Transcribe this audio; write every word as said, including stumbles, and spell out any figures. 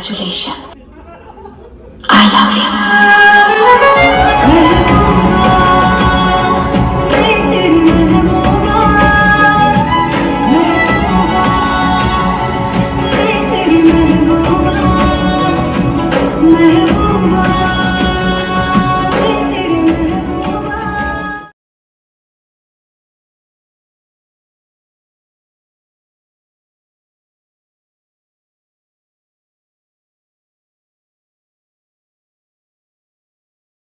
congratulations. I love you.